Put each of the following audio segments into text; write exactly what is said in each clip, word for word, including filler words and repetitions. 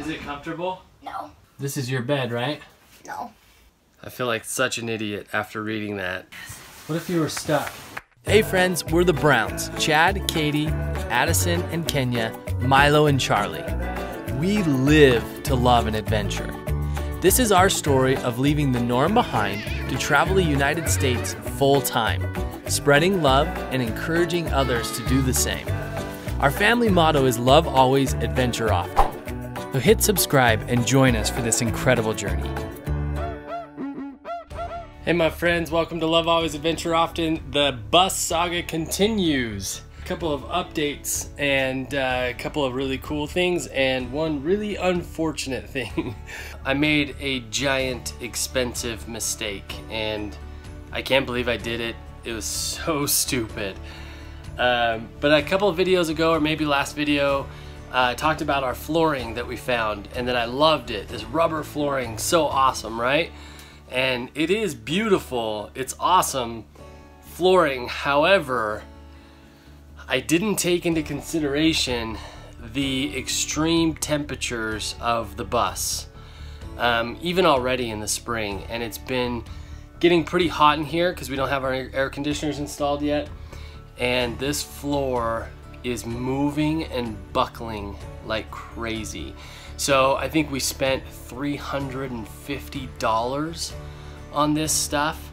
Is it comfortable? No. This is your bed, right? No. I feel like such an idiot after reading that. What if you were stuck? Hey friends, we're the Browns. Chad, Katie, Addison and Kenya, Milo and Charlie. We live to love and adventure. This is our story of leaving the norm behind to travel the United States full time, spreading love and encouraging others to do the same. Our family motto is Love, Always, Adventure, Often. So hit subscribe and join us for this incredible journey. Hey my friends, welcome to Love, Always, Adventure, Often. The bus saga continues. A couple of updates and uh, a couple of really cool things and one really unfortunate thing. I made a giant expensive mistake and I can't believe I did it. It was so stupid. Um, but a couple of videos ago, or maybe last video, uh, I talked about our flooring that we found and that I loved it. This rubber flooring, so awesome, right? And it is beautiful, it's awesome flooring. However, I didn't take into consideration the extreme temperatures of the bus, um, even already in the spring. And it's been getting pretty hot in here because we don't have our air conditioners installed yet. And this floor is moving and buckling like crazy. So I think we spent three hundred fifty dollars on this stuff.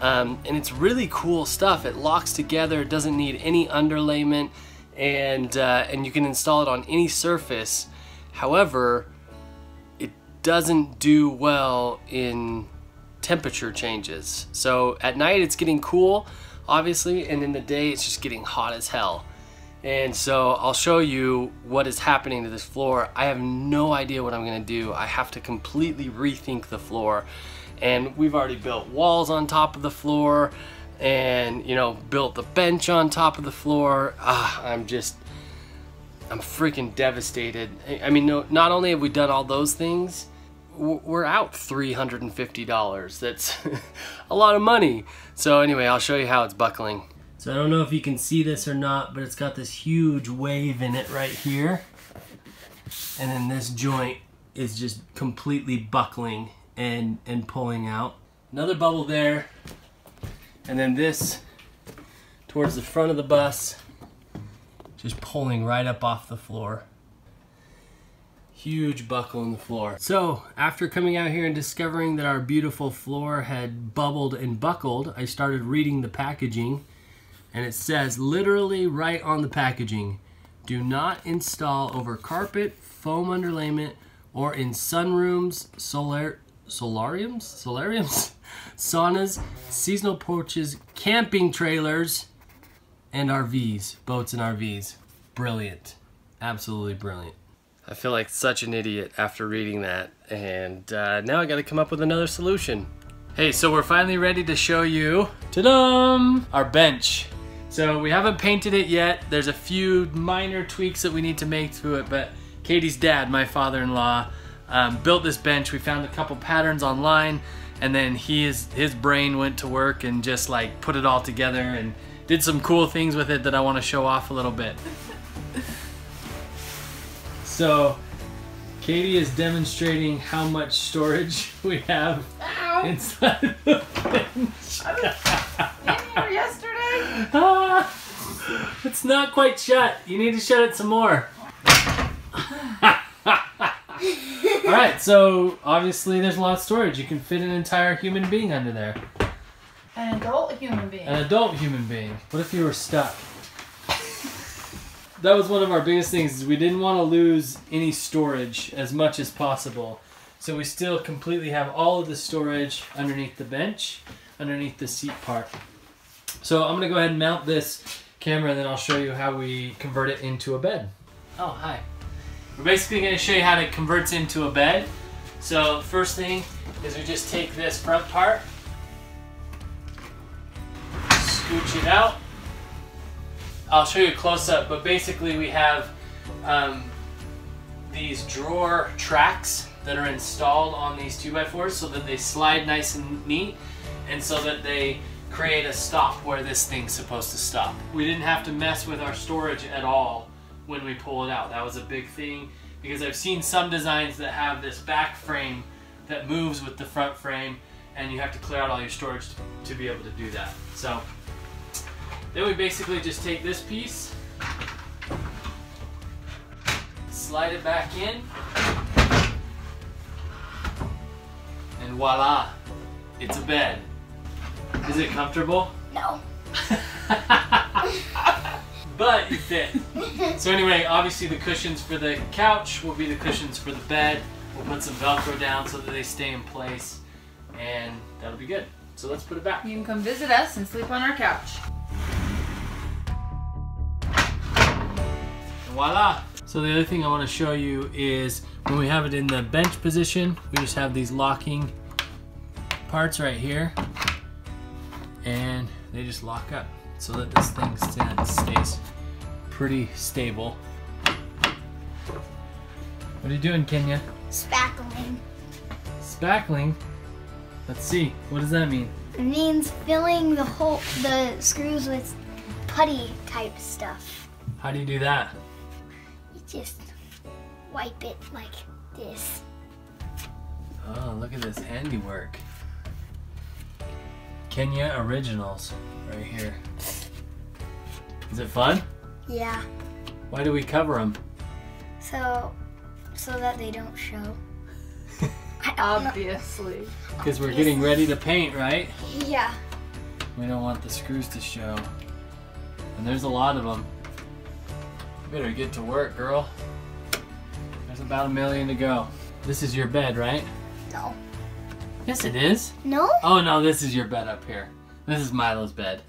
Um, and it's really cool stuff. It locks together, it doesn't need any underlayment, and, uh, and you can install it on any surface. However, it doesn't do well in temperature changes. So at night it's getting cool, obviously, and in the day it's just getting hot as hell. And so I'll show you what is happening to this floor. I have no idea what I'm gonna do. I have to completely rethink the floor. And we've already built walls on top of the floor and, you know, built the bench on top of the floor. Ah, I'm just, I'm freaking devastated. I mean, no, not only have we done all those things, we're out three hundred fifty dollars. That's a lot of money. So anyway, I'll show you how it's buckling. So I don't know if you can see this or not, but it's got this huge wave in it right here. And then this joint is just completely buckling and, and pulling out. Another bubble there. And then this towards the front of the bus, just pulling right up off the floor. Huge buckle in the floor. So after coming out here and discovering that our beautiful floor had bubbled and buckled, I started reading the packaging. And it says literally right on the packaging, do not install over carpet, foam underlayment, or in sunrooms, solar, solariums, solariums, saunas, seasonal porches, camping trailers, and R Vs, boats and R Vs. Brilliant, absolutely brilliant. I feel like such an idiot after reading that, and uh, now I gotta come up with another solution. Hey, so we're finally ready to show you, ta-da, our bench. So we haven't painted it yet. There's a few minor tweaks that we need to make to it, but Katie's dad, my father-in-law, um, built this bench. We found a couple patterns online, and then he is, his brain went to work and just like put it all together and did some cool things with it that I want to show off a little bit. So Katie is demonstrating how much storage we have Ow. inside the bench. I was in here yesterday. Ah, it's not quite shut. You need to shut it some more. All right, so obviously there's a lot of storage. You can fit an entire human being under there. An adult human being. An adult human being. What if you were stuck? That was one of our biggest things, is we didn't want to lose any storage as much as possible. So we still completely have all of the storage underneath the bench, underneath the seat part. So I'm gonna go ahead and mount this camera and then I'll show you how we convert it into a bed. Oh, hi. We're basically gonna show you how it converts into a bed. So first thing is we just take this front part, scooch it out. I'll show you a close-up, but basically we have um, these drawer tracks that are installed on these two by fours so that they slide nice and neat and so that they create a stop where this thing's supposed to stop. We didn't have to mess with our storage at all when we pull it out. That was a big thing. because I've seen some designs that have this back frame that moves with the front frame, and you have to clear out all your storage to be able to do that. So then we basically just take this piece, slide it back in, and voila, it's a bed. Is it comfortable? No. But it fit. So anyway, obviously the cushions for the couch will be the cushions for the bed. We'll put some Velcro down so that they stay in place, and that'll be good. So let's put it back. You can come visit us and sleep on our couch. And voila. So the other thing I want to show you is when we have it in the bench position, we just have these locking parts right here, and they just lock up so that this thing stays pretty stable. What are you doing, Kenya? Spackling. Spackling? Let's see. What does that mean? It means filling the hole, the screws with putty type stuff. How do you do that? You just wipe it like this. Oh, look at this handiwork. Kenya Originals right here. Is it fun? Yeah. Why do we cover them? So, so that they don't show. Obviously. Because we're getting ready to paint, right? Yeah. We don't want the screws to show. And there's a lot of them. You better get to work, girl. There's about a million to go. This is your bed, right? No. Yes, it is. No? Oh no, this is your bed up here. This is Milo's bed.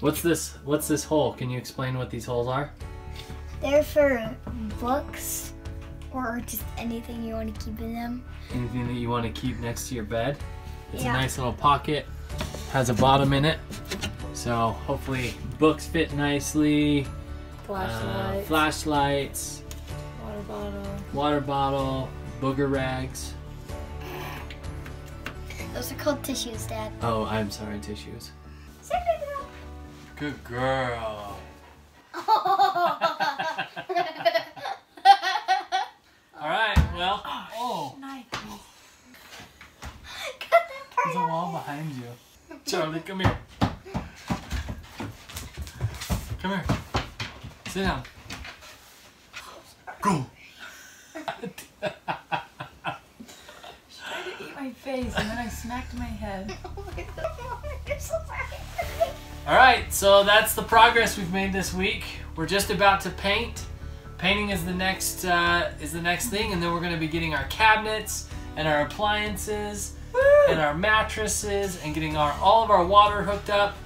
What's this? What's this hole? Can you explain what these holes are? They're for books or just anything you want to keep in them. Anything that you want to keep next to your bed. It's yeah. a nice little pocket. Has a bottom in it. So hopefully books fit nicely. Flashlights. Uh, flashlights. Water bottle. Water bottle. Booger rags. Those are called tissues, Dad. Oh, I'm sorry, tissues. Say good girl. Good girl. Oh. All right, well. Oh. Nice. Oh. Cut that part. There's a wall behind you. Charlie, come here. Come here. Sit down. Go. And then I smacked my head. Oh my God, you're so sorry. All right, so that's the progress we've made this week. We're just about to paint. Painting is the next uh, is the next thing, and then we're going to be getting our cabinets and our appliances Woo! and our mattresses and getting our all of our water hooked up.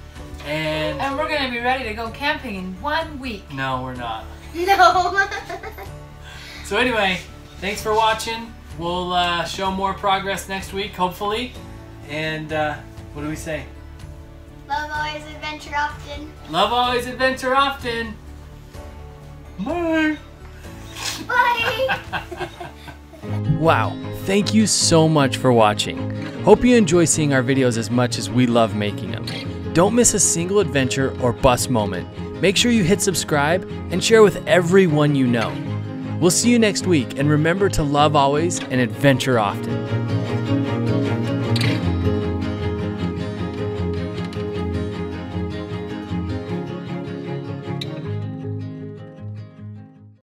And and we're going to be ready to go camping in one week. No, we're not. No. So anyway, thanks for watching. We'll uh, show more progress next week, hopefully. And uh, what do we say? Love always, adventure often. Love always, adventure often. Bye. Bye. Wow, thank you so much for watching. Hope you enjoy seeing our videos as much as we love making them. Don't miss a single adventure or bus moment. Make sure you hit subscribe and share with everyone you know. We'll see you next week, and remember to love always and adventure often.